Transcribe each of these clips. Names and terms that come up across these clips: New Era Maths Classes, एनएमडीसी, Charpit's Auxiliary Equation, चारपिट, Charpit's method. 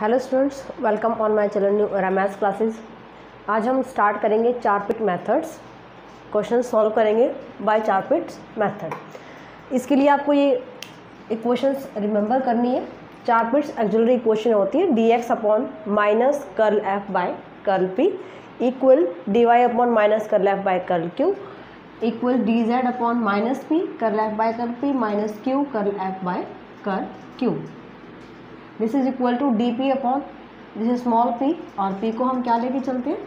Hello students, welcome on my channel new era maths classes. आज हम start करेंगे चारपिट methods, question solve करेंगे by Charpit's method. इसके लिए आपको ये इक्वेशंस रिमेंबर करनी है। चारपिट्स ऑक्सिलरी इक्वेशन होती है D x upon minus curl F by curl P equal D Y upon minus curl F by curl Q equal D Z upon minus P curl F by curl P minus Q curl F by curl Q. This is equal to D P upon this is small P, और P को हम क्या लेके चलते हैं,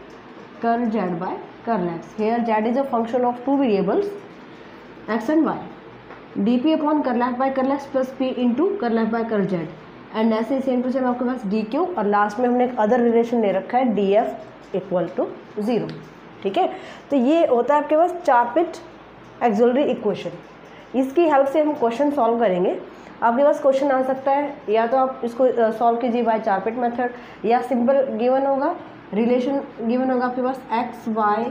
curl Z by curl x. Here Z is a function of two variables x and Y. D P upon curl F by curl x plus P into curl F by curl Z. And ऐसे same to same आपके पास D Q, और last में हमने एक other relation ले रखा है D F equal to zero. ठीक है, तो ये होता है आपके पास चारपिट ऑक्सिलरी इक्वेशन। इसकी हेल्प से हम क्वेश्चन सॉल्व करेंगे। आपके पास क्वेश्चन आ सकता है, या तो आप इसको सॉल्व कीजिए बाय चारपिट मेथड, या सिंपल गिवन होगा, रिलेशन गिवन होगा आपके पास x Y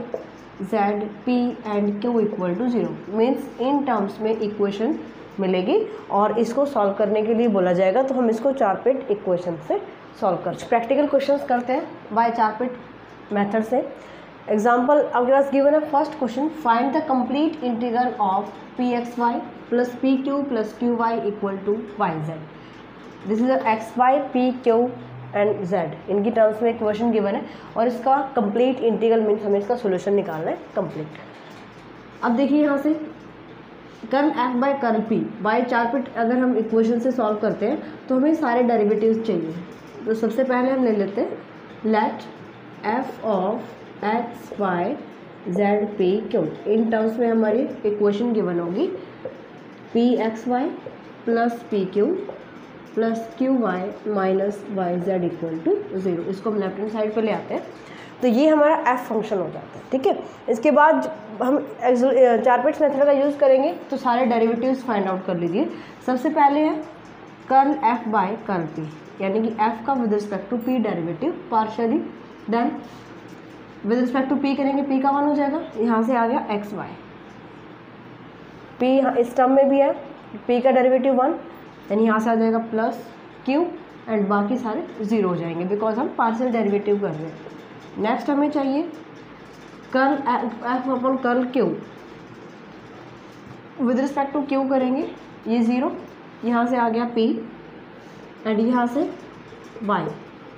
Z P and Q equal to zero. Means in terms में इक्वेशन मिलेगी और इसको सॉल्व करने के लिए बोला जाएगा। तो हम इसको चारपिट इक्वेशन से सॉल्व करते हैं। प्रैक्टिकल क्वेश्चंस करते हैं बाय चारपिट मेथड से। एग्जाम्पल आपके पास गिवन है। First question, find the complete integral of P x Y plus P Q plus Q Y equal to Y Z. This is x Y P Q and Z, इनकी terms में question given है और इसका complete integral means हमें इसका solution निकालना है complete. अब देखिए यहाँ से curl F by curl P by चारपिट अगर हम इक्वेशन से सॉल्व करते हैं तो हमें सारे डेरिवेटिव्स चाहिए। तो सबसे पहले हम ले लेते हैं let F of x Y Z P Q. In terms में हमारी इक्वेशन गिवन होगी P x Y plus P Q plus Q Y minus Y Z equal to zero. इसको हम लेफ्ट हैंड साइड पर ले आते हैं तो ये हमारा एफ फंक्शन हो जाता है। ठीक है, इसके बाद हम चारपिट्स मेथड का यूज़ करेंगे तो सारे डेरिवेटिव्स फाइंड आउट कर लीजिए। सबसे पहले है curl F by curl P, यानी कि एफ का with respect to P derivative partially done. With respect to P करेंगे, पी का वन हो जाएगा, यहाँ से आ गया एक्स वाई पी, यहाँ इस टर्म में भी है पी का डेरिवेटिव वन, यानी यहाँ से आ जाएगा प्लस क्यू एंड बाकी सारे जीरो हो जाएंगे बिकॉज हम पार्शियल डेरिवेटिव कर रहे हैं। नेक्स्ट हमें चाहिए curl F upon curl Q. With respect to Q करेंगे, ये ज़ीरो, यहाँ से आ गया पी एंड यहाँ से वाई,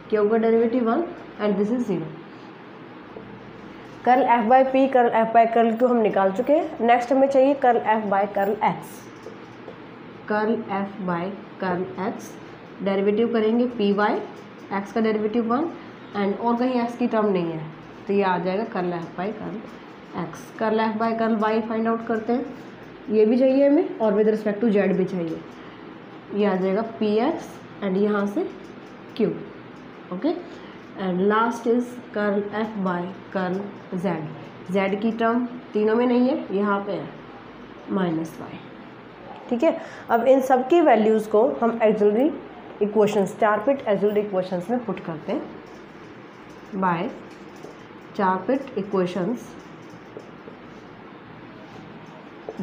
क्यू का derivative one and this is zero. Curl F by P curl F by curl Q हम निकाल चुके हैं। नेक्स्ट हमें चाहिए curl F by curl x. Curl F by curl x derivative करेंगे पी वाई, एक्स का derivative one and और कहीं एक्स की टर्म नहीं है तो ये आ जाएगा curl F by curl x. Curl F by curl Y find out करते हैं, ये भी चाहिए हमें और विद रिस्पेक्ट टू जेड भी चाहिए। ये आ जाएगा पी एक्स एंड यहाँ से Q. Okay, and last is curl F by curl Z. Z की टर्म तीनों में नहीं है, यहाँ पे है माइनस वाई। ठीक है, अब इन सब की वैल्यूज़ को हम auxiliary equations चारपिट auxiliary equations में पुट करते हैं by चारपिट equations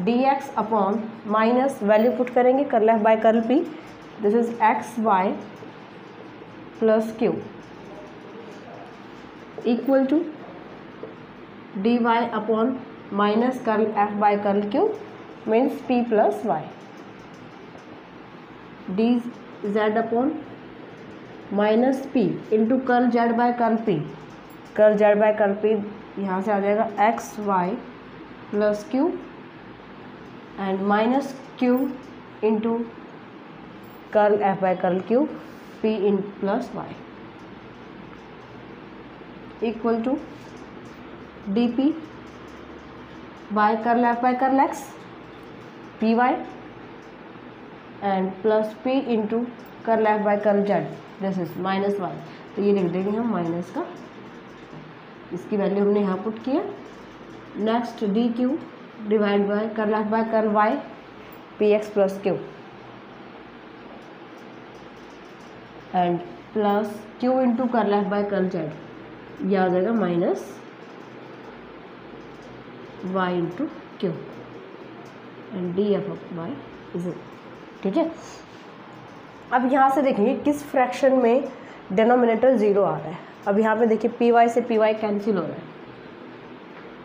D x upon minus value put करेंगे curl F by curl P. This is x Y plus Q equal to D Y upon minus curl F by curl Q means P plus Y. D Z upon minus P into curl Z by curl P. Curl Z by curl P यहाँ से आ जाएगा x Y plus Q and minus Q into curl F by curl Q P in plus Y equal to D P by curl F by curl x P Y and plus P into curl F by curl Z this is minus Y. तो ये लिख देंगे हम minus का, इसकी value हमने यहाँ put किया। Next D Q divide by curl F by curl Y P x plus Q and plus Q into curl F by curl Z. यह आ जाएगा minus Y into Q and D F of y zero. ठीक है, अब यहाँ से देखेंगे किस फ्रैक्शन में डिनोमिनेटर ज़ीरो आ रहा है। अब यहाँ पे देखिए पी वाई से पी वाई कैंसिल हो रहा है,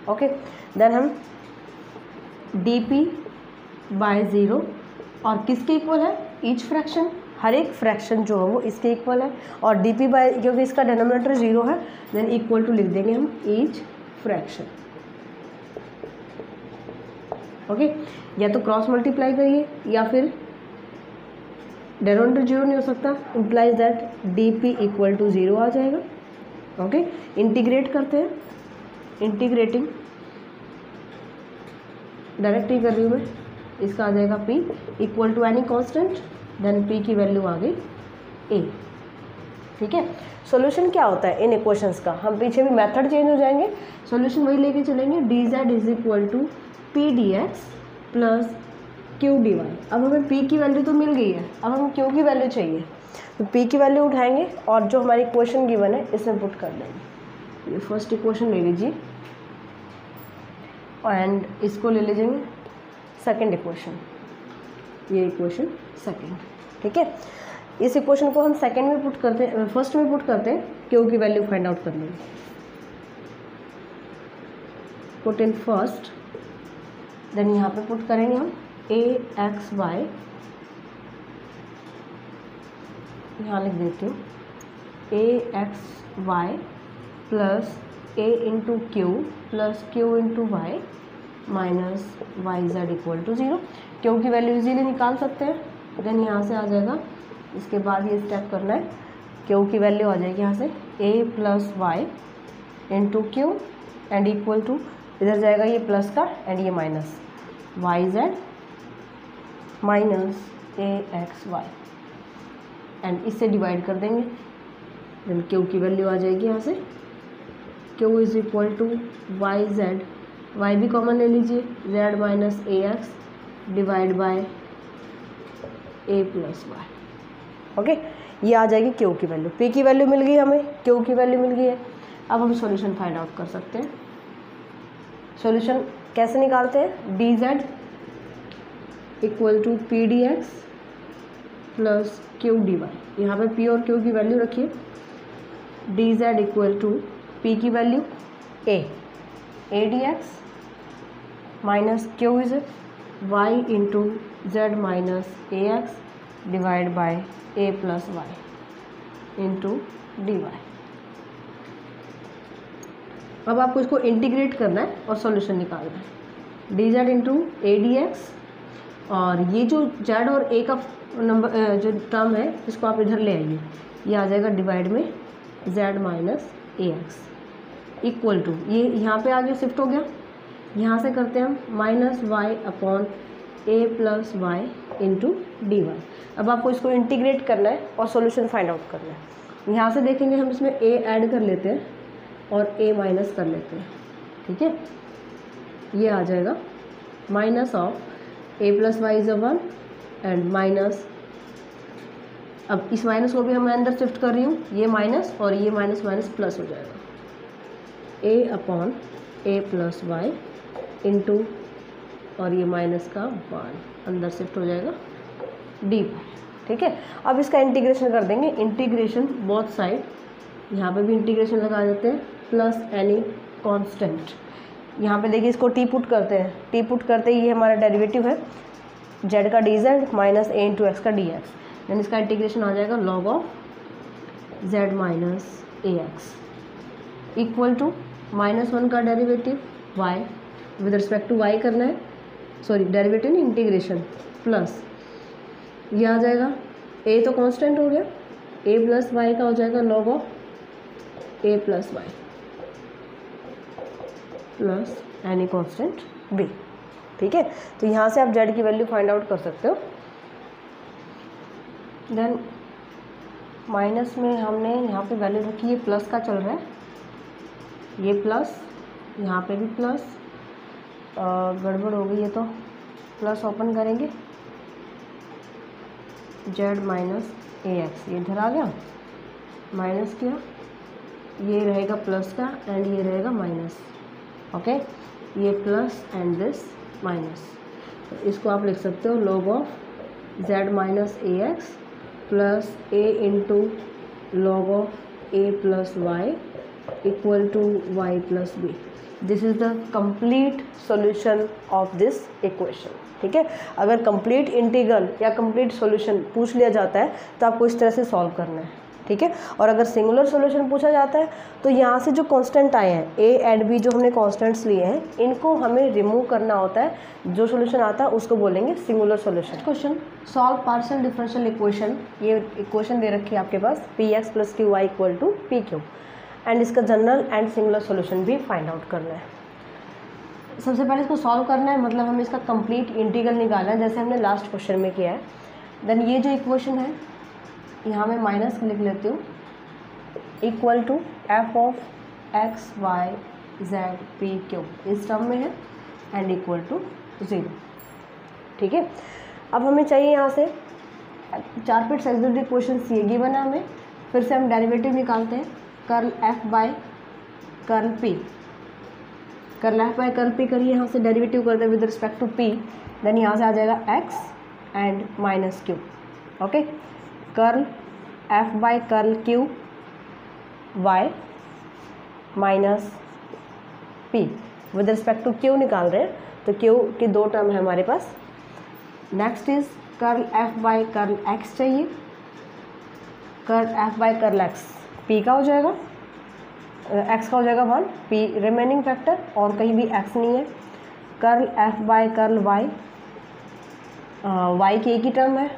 ओके। देन हम डी पी बाय ज़ीरो, और किसके इक्वल है, ईच फ्रैक्शन, हर एक फ्रैक्शन जो है वो इसके इक्वल है, और डी पी बाय, क्योंकि इसका डिनोमिनेटर ज़ीरो है, देन इक्वल टू लिख देंगे हम ईच फ्रैक्शन, ओके। या तो क्रॉस मल्टीप्लाई करिए या फिर डिनोमिनेटर जीरो नहीं हो सकता, implies that D P equal to zero आ जाएगा, ओके। इंटीग्रेट करते हैं, इंटीग्रेटिंग डायरेक्ट ही कर रही हूँ मैं, इसका आ जाएगा P equal to any constant, then P की वैल्यू आ गई ए, ठीक है। सोल्यूशन क्या होता है इन इक्वेशंस का, हम पीछे भी मेथड चेंज हो जाएंगे, सोल्यूशन वही लेके चलेंगे, D Z is equal to P D x plus Q D Y. अब हमें पी की वैल्यू तो मिल गई है, अब हमें क्यू की वैल्यू चाहिए, तो पी की वैल्यू उठाएंगे और जो हमारी इक्वेशन गिवन है इसमें पुट कर देंगे। ये फर्स्ट इक्वेशन ले लीजिए एंड इसको ले लीजिए सेकेंड इक्वेशन, ये इक्वेशन सेकेंड, ठीक है। इस इक्वेशन को हम सेकेंड में पुट करते हैं, फर्स्ट में पुट करते हैं, क्यू की वैल्यू फाइंड आउट कर लेंगे। पुट इन फर्स्ट, देन यहाँ पे पुट करेंगे हम ए एक्स वाई, यहाँ लिख देती हूँ ए x Y plus A into Q plus Q into Y minus Y Z equal to zero. Q की वैल्यू इजीली निकाल सकते हैं, देन यहाँ से आ जाएगा, इसके बाद ये स्टेप करना है, क्यू की वैल्यू आ जाएगी यहाँ से ए plus Y into Q and equal to, इधर जाएगा ये प्लस का एंड ये minus, Y Z minus A x Y, and इससे डिवाइड कर देंगे, देन क्यू की वैल्यू आ जाएगी यहाँ से Q is equal to Y Z, Y भी कॉमन ले लीजिए, Z minus A x divide by A plus Y, okay. ये आ जाएगी क्यू की वैल्यू, पी की वैल्यू मिल गई हमें, क्यू की वैल्यू मिल गई है। अब हम सॉल्यूशन फाइंड आउट कर सकते हैं। सॉल्यूशन कैसे निकालते हैं, d Z equal to P D x plus Q D y, यहाँ पर पी और क्यू की वैल्यू रखिए, d Z equal to p की value a d x minus q is y into z minus A x divide by A plus Y into d Y. अब आपको इसको integrate करना है और सॉल्यूशन निकालना है, D z into a d x, और ये जो जेड और ए का नंबर जो टर्म है इसको आप इधर ले आइए, ये आ जाएगा डिवाइड में z minus A x equal to, ये यहाँ पे आगे शिफ्ट हो गया, यहाँ से करते हैं हम minus y upon a plus Y into d Y. अब आपको इसको इंटीग्रेट करना है और सॉल्यूशन फाइंड आउट करना है। यहाँ से देखेंगे हम इसमें ए ऐड कर लेते हैं और a माइनस कर लेते हैं, ठीक है। ये आ जाएगा minus of a plus y is a one and minus, अब इस माइनस को भी मैं अंदर शिफ्ट कर रही हूँ, ये माइनस और ये माइनस माइनस प्लस हो जाएगा, a upon a plus Y into और ये माइनस का वन अंदर शिफ्ट हो जाएगा d पर, ठीक है। अब इसका इंटीग्रेशन कर देंगे, इंटीग्रेशन बोथ साइड, यहाँ पे भी इंटीग्रेशन लगा देते हैं, प्लस एनी कांस्टेंट। यहाँ पे देखिए इसको टी पुट करते हैं, टी पुट करते ही ये हमारा डेरिवेटिव है, जेड का d z minus a into x का डी एक्स, देन इसका इंटीग्रेशन आ जाएगा log of z minus A x equal to minus one का derivative y, with respect to y करना है, सॉरी डेरिवेटिव नहीं इंटीग्रेशन, प्लस ये आ जाएगा ए तो कॉन्स्टेंट हो गया, ए प्लस वाई का हो जाएगा log of a plus y plus any constant b, ठीक है। तो यहाँ से आप जेड की वैल्यू फाइंड आउट कर सकते हो। देन माइनस में हमने यहाँ पे वैल्यू रखी, ये प्लस का चल रहा है, ये प्लस, यहाँ पे भी प्लस, गड़बड़ हो गई है तो प्लस ओपन करेंगे, जेड माइनस ए एक्स ये इधर आ गया, माइनस किया, ये रहेगा प्लस का एंड ये रहेगा माइनस, ओके, ये प्लस एंड दिस माइनस, तो इसको आप लिख सकते हो log of z minus A x plus A into log of a plus y equal to y plus b. This is the complete solution of this equation. ठीक है, अगर complete integral या कम्प्लीट सोल्यूशन पूछ लिया जाता है तो आपको इस तरह से सॉल्व करना है. ठीक है, और अगर सिंगुलर सोल्यूशन पूछा जाता है तो यहाँ से जो कांस्टेंट आए हैं ए एंड बी, जो हमने कांस्टेंट्स लिए हैं, इनको हमें रिमूव करना होता है. जो सोल्यूशन आता है उसको बोलेंगे singular solution. Question solve partial differential equation. ये इक्वेशन दे रखी है आपके पास p x plus Q Y equal to p Q, and इसका जनरल एंड सिंगुलर सोल्यूशन भी फाइंड आउट करना है. सबसे पहले इसको सॉल्व करना है, मतलब हमें इसका कंप्लीट इंटीग्रल निकालना है जैसे हमने लास्ट क्वेश्चन में किया है. देन ये जो इक्वेशन है यहाँ मैं माइनस लिख लेती हूँ, equal to f of x Y Z P q इस टर्म में है एंड इक्वल टू ज़ीरो. ठीक है, अब हमें चाहिए यहाँ से चारपिट्स ऑक्सिलरी इक्वेशन ये गिवन है हमें. फिर से हम डेरिवेटिव निकालते हैं, curl F by curl P. Curl F by curl p करिए, यहाँ से डेरिवेटिव करते हैं with respect to p. Then यहाँ से आ जाएगा x and minus q. Okay, curl F by curl q Y minus p. With respect to q निकाल रहे हैं तो क्यू की दो टर्म है हमारे पास. Next is curl F by curl x चाहिए. Curl F by curl x p का हो जाएगा, एक्स का हो जाएगा वन, पी रिमेनिंग फैक्टर और कहीं भी एक्स नहीं है. Curl F by curl y, y की एक ही टर्म है,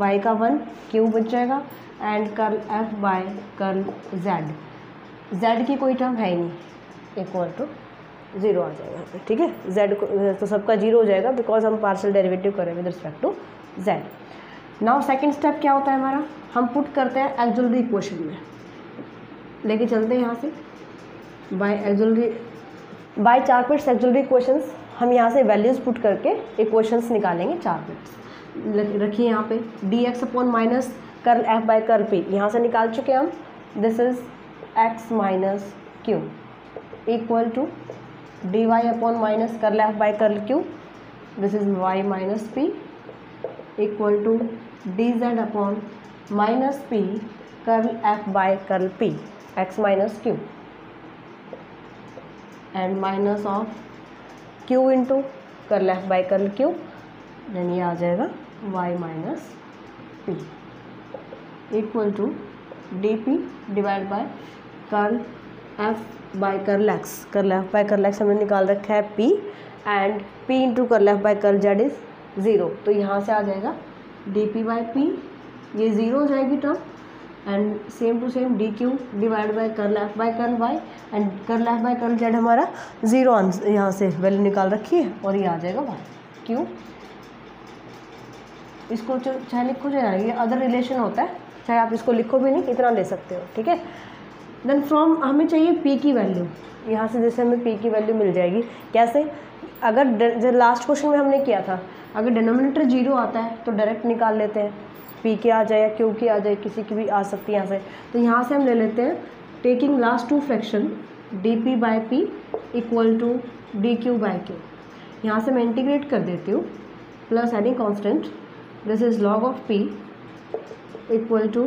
y का वन, q बच जाएगा. And curl f by curl z, z की कोई टर्म है ही नहीं, इक्वल टू जीरो आ जाएगा. ठीक है, z को तो सबका जीरो हो जाएगा बिकॉज हम पार्शियल डेरिवेटिव करें with respect to z. Now second step क्या होता है हमारा, हम पुट करते हैं ऑक्सिलरी इक्वेशन में. लेके चलते हैं यहाँ से बाय चारपिट्स ऑक्सिलरी इक्वेशंस. हम यहाँ से वैल्यूज़ पुट करके इक्वेशंस निकालेंगे चारपिट्स. रखिए यहाँ पे D x upon minus curl F by curl P, यहाँ से निकाल चुके हम. This is x minus Q equal to D Y upon minus curl F by curl Q. This is Y minus P equal to D Z upon minus P curl F by curl P, x minus Q and minus of Q into curl F by curl Q. Then ये आ जाएगा y minus P equal to D P divide by curl F by curl x. Curl F by curl x हमने निकाल रखा है p, and p into curl F by curl Z is zero. तो यहाँ से आ जाएगा डी पी बाय पी, ये ज़ीरो हो जाएगी term. And same to same D Q divide by curl F by curl Y, and curl F by curl Z हमारा zero answer यहाँ से वैल्यू निकाल रखी है और ये आ जाएगा वाई क्यू. इसको चाहे लिखो चाहे, ये अदर रिलेशन होता है, चाहे आप इसको लिखो भी नहीं, इतना ले सकते हो. ठीक है, देन फ्रॉम हमें चाहिए p की वैल्यू. यहाँ से जैसे हमें p की वैल्यू मिल जाएगी कैसे, अगर जो लास्ट क्वेश्चन में हमने किया था, अगर डिनोमिनेटर जीरो आता है तो डायरेक्ट निकाल लेते हैं, p की आ जाए या q की आ जाए, किसी की भी आ सकती है यहाँ से. तो यहाँ से हम ले लेते हैं taking last two fraction d P by p equal to d q by q. यहाँ से मैं इंटीग्रेट कर देती हूँ plus any constant. This is log of p equal to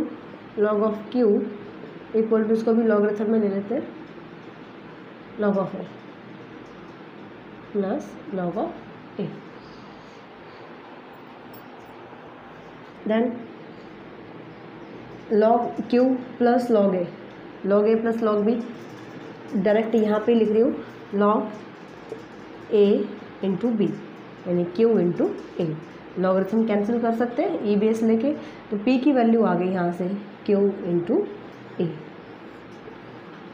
log of q equal to, इसको भी लॉगरिथम में ले लेते हैं, log of a plus log of a. Then log q plus log a, log a plus log b. Direct यहाँ पे लिख रही हूँ लॉग ए इंटू बी, यानी q into a. Logarithm cancel कर सकते हैं ई बेस लेके, तो पी की वैल्यू आ गई यहाँ से क्यू इंटू ए.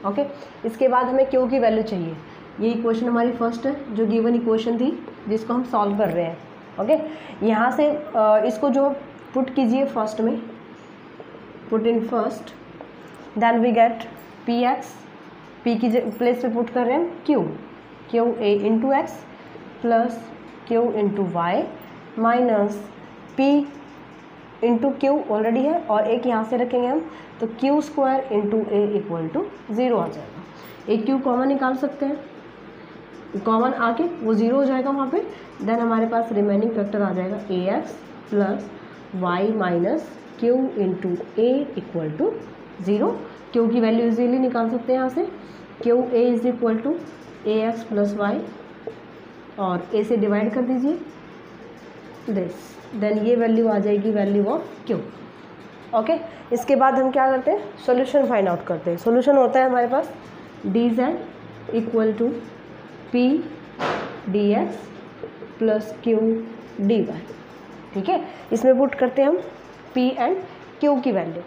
ओके, इसके बाद हमें क्यू की वैल्यू चाहिए. ये इक्वेशन हमारी फर्स्ट है जो गिवन इक्वेशन थी जिसको हम सॉल्व कर रहे हैं. ओके यहाँ से इसको जो पुट कीजिए फर्स्ट में, put in first, then we get p x, p की प्लेस पे पुट कर रहे हैं हम q, q a into x plus Q into Y minus P into q already है और एक यहाँ से रखेंगे हम तो q square into a equal to zero आ जाएगा. एक क्यू कॉमन निकाल सकते हैं, कॉमन आके वो ज़ीरो हो जाएगा वहाँ पे. देन हमारे पास रिमेनिंग फैक्टर आ जाएगा a x plus y minus Q into a equal to zero, q की वैल्यू इजीली निकाल सकते हैं यहाँ से, q a is equal to a x plus y और ए से डिवाइड कर दीजिए दिस, देन ये वैल्यू आ जाएगी वैल्यू ऑफ क्यू। ओके, इसके बाद हम क्या करते हैं, सॉल्यूशन फाइंड आउट करते हैं। सॉल्यूशन होता है हमारे पास d Z equal to P D x plus Q D y, ठीक है। इसमें पुट करते हैं हम पी एंड क्यू की वैल्यू।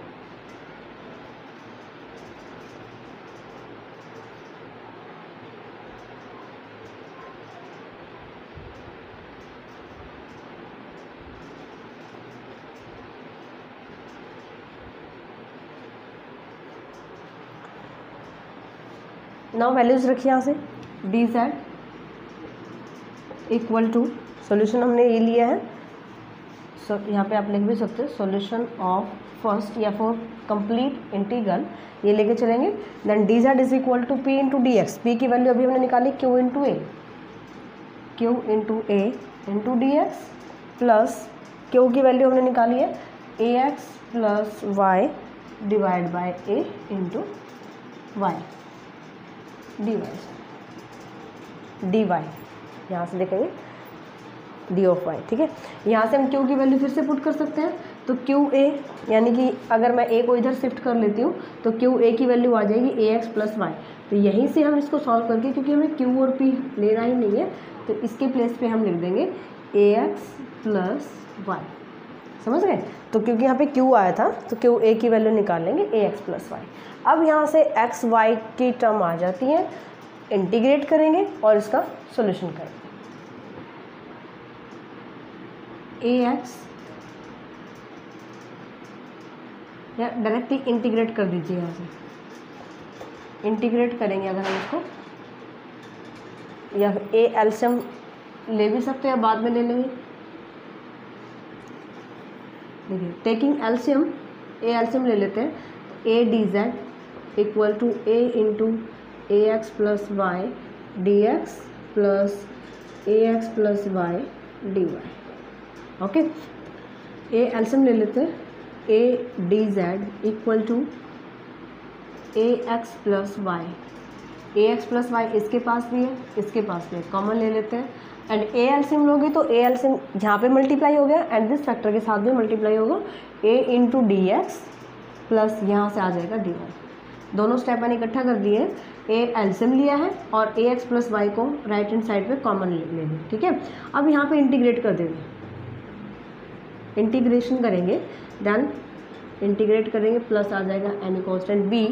नाउ वैल्यूज रखिए यहाँ से, d Z equal to, solution हमने ये लिया है, सो यहाँ पे आप लिख भी सकते हो सोल्यूशन ऑफ फर्स्ट या फॉर कंप्लीट इंटीग्रल, ये लेके चलेंगे। Then d Z is equal to p into d x, p की वैल्यू अभी हमने निकाली q into a, q into a into d x plus q की वैल्यू हमने निकाली है ए x plus y divide by a into y d y, d y यहाँ से देखेंगे डी ऑफ वाई, ठीक है। यहाँ से हम क्यू की वैल्यू फिर से पुट कर सकते हैं, तो क्यू ए यानी कि अगर मैं ए को इधर शिफ्ट कर लेती हूँ तो क्यू ए की वैल्यू आ जाएगी ए एक्स प्लस वाई। तो यहीं से हम इसको सॉल्व करके, क्योंकि हमें क्यू और पी लेना ही नहीं है, तो इसके प्लेस पे हम लिख देंगे ए एक्स प्लस वाई, समझ गए। तो क्योंकि यहाँ पे क्यू आया था तो क्यू ए की वैल्यू निकाल लेंगे ए एक्स प्लस वाई। अब यहाँ से एक्स वाई की टर्म आ जाती है, इंटीग्रेट करेंगे और इसका सॉल्यूशन करेंगे। ए एक्स या डायरेक्टली इंटीग्रेट कर दीजिए, यहाँ से इंटीग्रेट करेंगे अगर हम इसको, या ए एलसीएम ले भी सकते हैं बाद में ले लेंगे। देखिए टेकिंग एलसीएम, ए एलसीएम ले लेते हैं, a d Z equal to a into a x plus Y d x plus a x plus Y d y. Okay, a LCM ले लेते हैं, a d Z equal to a x plus y, a x plus y इसके पास भी है इसके पास भी है, कॉमन ले लेते हैं। एंड ए एलसीएम लोगे तो ए एलसीएम यहाँ पे मल्टीप्लाई हो गया एंड दिस फैक्टर के साथ भी मल्टीप्लाई होगा, a into d x plus यहाँ से आ जाएगा डी वाई। दोनों स्टेप मैंने इकट्ठा कर दिए, ए एलसीएम लिया है और ए एक्स प्लस वाई को राइट हैंड साइड पे कॉमन ले लें, ठीक है। अब यहाँ पे इंटीग्रेट कर देंगे, इंटीग्रेशन करेंगे, देन इंटीग्रेट करेंगे प्लस आ जाएगा एनी कॉन्स्टेंट बी,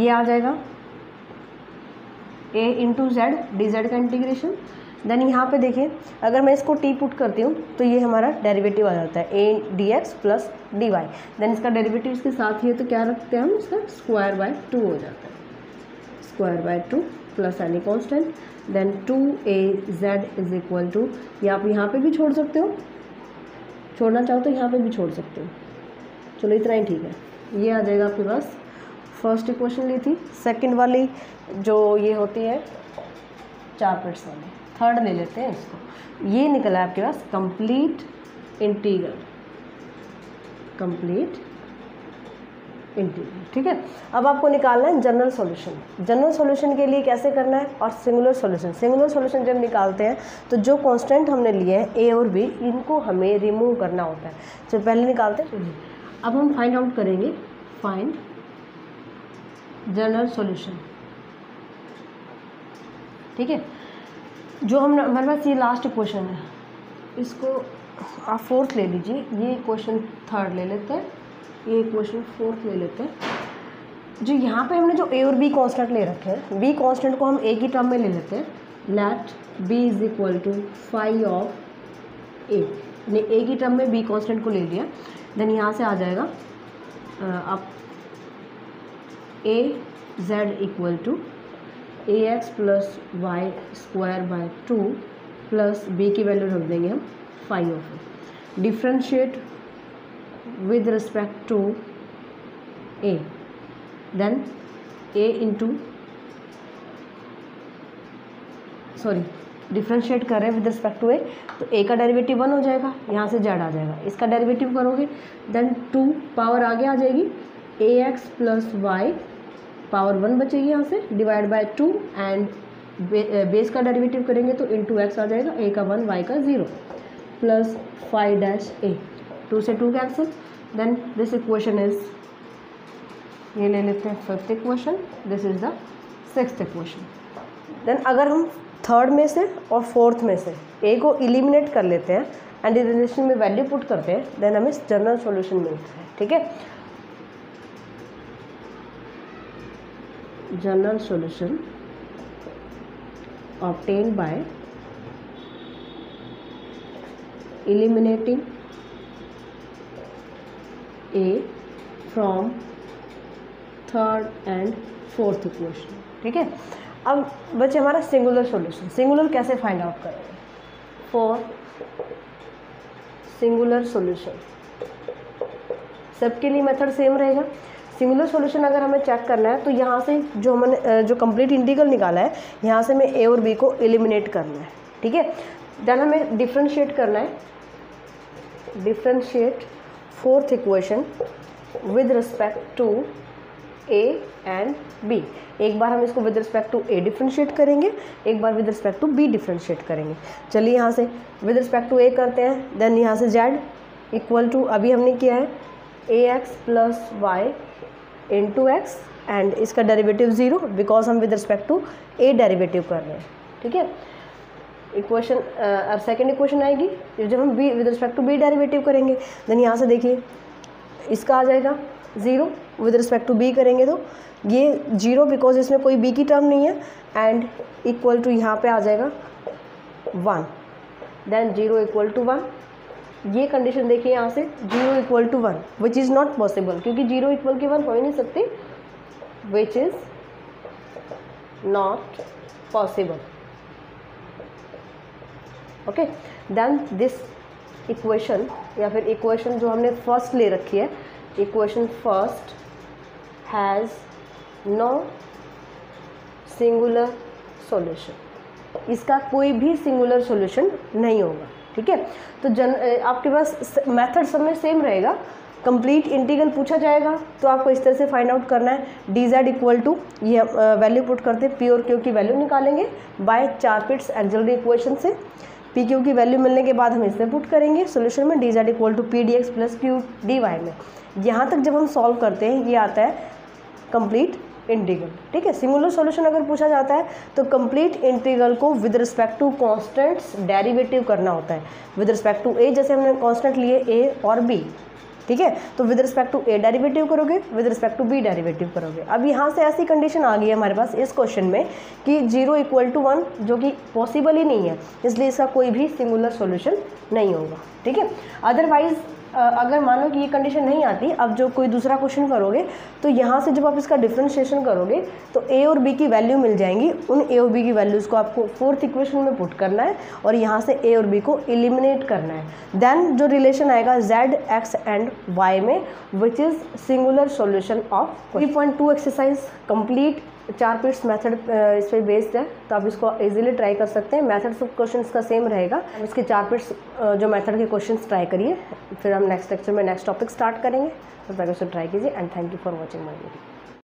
ये आ जाएगा a into z, d z का इंटीग्रेशन। देन यहाँ पे देखिए अगर मैं इसको टी पुट करती हूँ तो ये हमारा डेरिवेटिव आ जाता है a d x plus d y, then इसका डेरिवेटिव इसके साथ ही है तो क्या रखते हैं हम, इसका स्क्वायर बाय टू हो जाता है, square by two plus any constant. Then two a z is equal to, ये आप यहाँ पे भी छोड़ सकते हो, छोड़ना चाहो तो यहाँ पे भी छोड़ सकते हो, चलो इतना ही ठीक है। ये आ जाएगा आपके पास, फर्स्ट इक्वेशन ली थी, सेकेंड वाली जो ये होती है चारपिट्स वाली, थर्ड ले लेते हैं इसको, ये निकला आपके पास कंप्लीट इंटीग्रल, कंप्लीट इंटीग्रल, ठीक है। अब आपको निकालना है जनरल सॉल्यूशन। जनरल सॉल्यूशन के लिए कैसे करना है, और सिंगुलर सॉल्यूशन, सिंगुलर सॉल्यूशन जब निकालते हैं तो जो कांस्टेंट हमने लिए हैं ए और बी, इनको हमें रिमूव करना होता है, तो पहले निकालते हैं। अब हम फाइंड आउट करेंगे, फाइंड जनरल सॉल्यूशन, ठीक है। जो हम हमारे पास ये लास्ट क्वेश्चन है, इसको आप फोर्थ ले लीजिए, ये क्वेश्चन थर्ड ले लेते हैं, ये क्वेश्चन फोर्थ ले लेते हैं। जो यहाँ पे हमने जो ए और बी कांस्टेंट ले रखे हैं, बी कांस्टेंट को हम ए की टर्म में ले लेते हैं, let b is equal to five of a, ने ए की टर्म में बी कांस्टेंट को ले लिया। देन यहाँ से आ जाएगा आप a z equal to a x plus y square by two plus b की वैल्यू रख देंगे हम five of a, differentiate with respect to a, then a into, sorry differentiate कर रहे हैं विद रिस्पेक्ट टू ए, तो ए का डेरिवेटिव वन हो जाएगा, यहाँ से जेड आ जाएगा, इसका डेरिवेटिव करोगे देन टू पावर आगे आ जाएगी ax plus y power one बचेगी यहाँ से divide by two and base का डेरिवेटिव करेंगे तो इंटू एक्स आ जाएगा, a का वन वाई का zero plus five dash a, two से two cancel. Then this equation is, ये ले लेते हैं fifth equation, this is the sixth equation. Then अगर हम थर्ड में से और फोर्थ में से ए को इलिमिनेट कर लेते हैं एंड इस रिलेशन में वैल्यू पुट करते हैं देन हमें जनरल सॉल्यूशन मिलता है, ठीक है। General solution obtain by eliminating a from third and fourth equation, ठीक है। अब बच्चे हमारा सिंगुलर सॉल्यूशन, सिंगुलर कैसे फाइंड आउट करेंगे? फॉर सिंगुलर सॉल्यूशन सबके लिए मेथड सेम रहेगा। सिंगुलर सॉल्यूशन अगर हमें चेक करना है तो यहाँ से जो हमने जो कंप्लीट इंटीग्रल निकाला है यहाँ से हमें a और b को एलिमिनेट करना है, ठीक है। देन हमें डिफ्रेंशिएट करना है, differentiate fourth equation with respect to A and B. एक बार हम इसको with respect to A differentiate करेंगे, एक बार with respect to B differentiate करेंगे। चलिए यहाँ से विद रिस्पेक्ट टू ए करते हैं, देन यहाँ से जेड इक्वल टू अभी हमने किया है ए x plus Y into x and इसका डेरिवेटिव ज़ीरो बिकॉज हम with respect to A derivative कर रहे हैं, ठीक है। इक्वेशन अब सेकेंड इक्वेशन आएगी जब हम B with respect to B derivative करेंगे। देन यहाँ से देखिए इसका आ जाएगा zero, with respect to B करेंगे तो ये जीरो बिकॉज इसमें कोई बी की टर्म नहीं है एंड इक्वल टू यहाँ पे आ जाएगा one. Then zero equal to one, ये कंडीशन देखिए यहाँ से zero equal to one which is not possible क्योंकि जीरो इक्वल के वन हो ही नहीं सकती, which is not possible, okay. Then this equation या फिर इक्वेशन जो हमने फर्स्ट ले रखी है, equation first has no singular solution, इसका कोई भी सिंगुलर सॉल्यूशन नहीं होगा, ठीक है। तो आपके पास मेथड सब में सेम रहेगा, कंप्लीट इंटीग्रल पूछा जाएगा तो आपको इस तरह से फाइंड आउट करना है। डी जेड इक्वल टू ये वैल्यू पुट करते हैं, पी और क्यू की वैल्यू निकालेंगे बाय चार्पिट्स ऑक्सिलरी इक्वेशन से। पी क्यू की वैल्यू मिलने के बाद हम इसमें पुट करेंगे सोल्यूशन में D Z equal to P D x plus Q D Y में। यहाँ तक जब हम सॉल्व करते हैं ये आता है कंप्लीट इंटीग्रल, ठीक है। सिंगुलर सॉल्यूशन अगर पूछा जाता है तो कंप्लीट इंटीग्रल को with respect to constants derivative करना होता है। विद रिस्पेक्ट टू ए जैसे हमने कॉन्स्टेंट लिए ए और बी, ठीक है, तो with respect to A derivative करोगे, with respect to B derivative करोगे। अब यहाँ से ऐसी कंडीशन आ गई है हमारे पास इस क्वेश्चन में कि जीरो इक्वल टू वन जो कि पॉसिबल ही नहीं है, इसलिए इसका कोई भी सिंगुलर सॉल्यूशन नहीं होगा, ठीक है। अदरवाइज अगर मानो कि ये कंडीशन नहीं आती, अब जो कोई दूसरा क्वेश्चन करोगे तो यहाँ से जब आप इसका डिफ्रेंशिएशन करोगे तो ए और बी की वैल्यू मिल जाएंगी, उन ए और बी की वैल्यूज़ को आपको फोर्थ इक्वेशन में पुट करना है और यहाँ से ए और बी को एलिमिनेट करना है। देन जो रिलेशन आएगा जेड एक्स एंड वाई में which is singular solution of 3.2 exercise complete Charpit's method इस पर बेस्ड है तो आप इसको इजीली ट्राई कर सकते हैं। मेथड सब क्वेश्चंस का सेम रहेगा, इसके चार्पिट्स जो मेथड के क्वेश्चंस ट्राई करिए, फिर हम नेक्स्ट लेक्चर में नेक्स्ट टॉपिक स्टार्ट करेंगे। तो उसको ट्राई कीजिए and thank you for watching my video.